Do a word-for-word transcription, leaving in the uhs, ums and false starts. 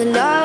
the love.